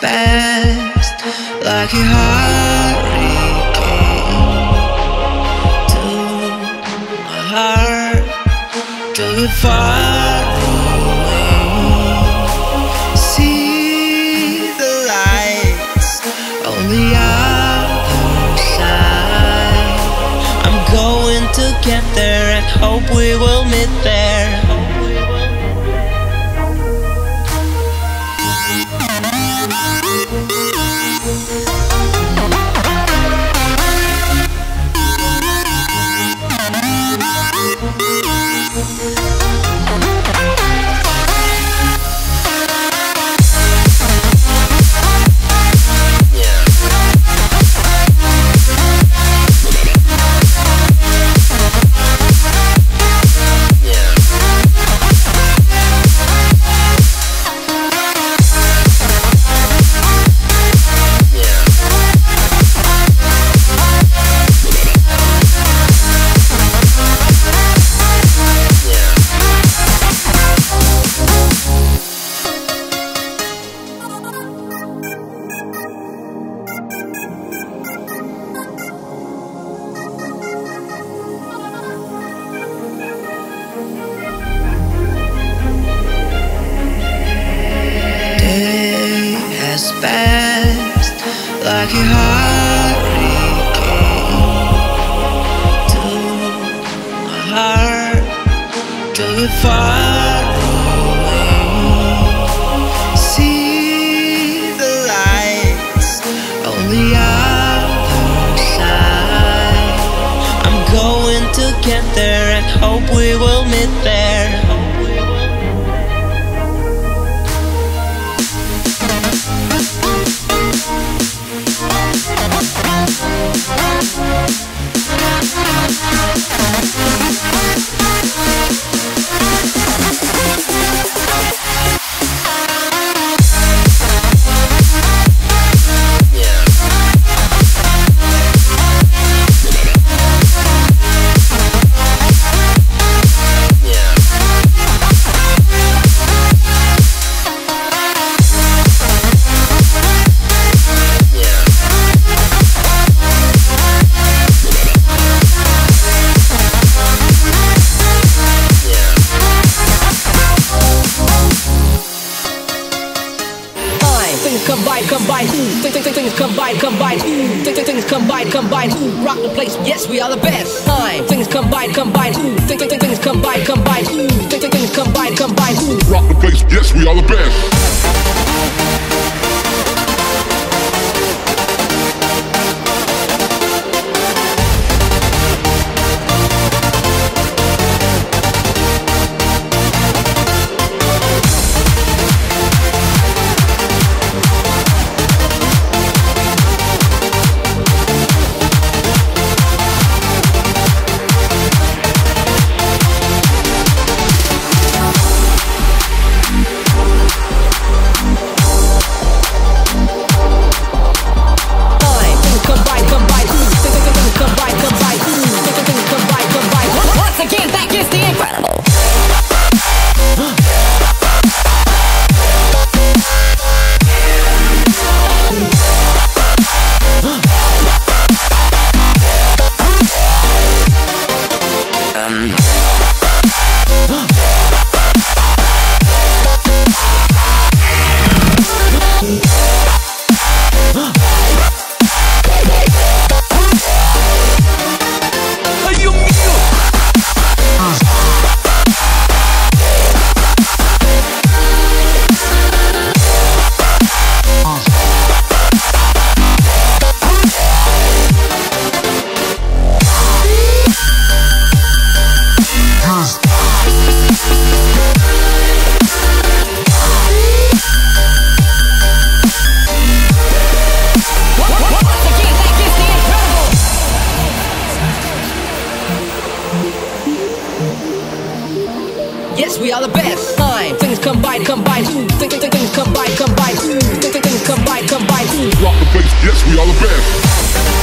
fast like a hurricane to my heart, till you're far away. See the lights on the other side. I'm going to get there and hope we will meet there. Fast like a hurricane to my heart, till you're far away. See the lights on the other side. I'm going to get there and hope we will meet there. Things combine, combine, things combine, combine, things combine, combine, rock the place, yes, we are the best. Things combine, combine, things combine, combine, things combine, combine, rock the place, yes, we are the best. Yes, we are the best. Things combine, combine, things combine, combine, things combine, combine, rock the place, yes, we are the best.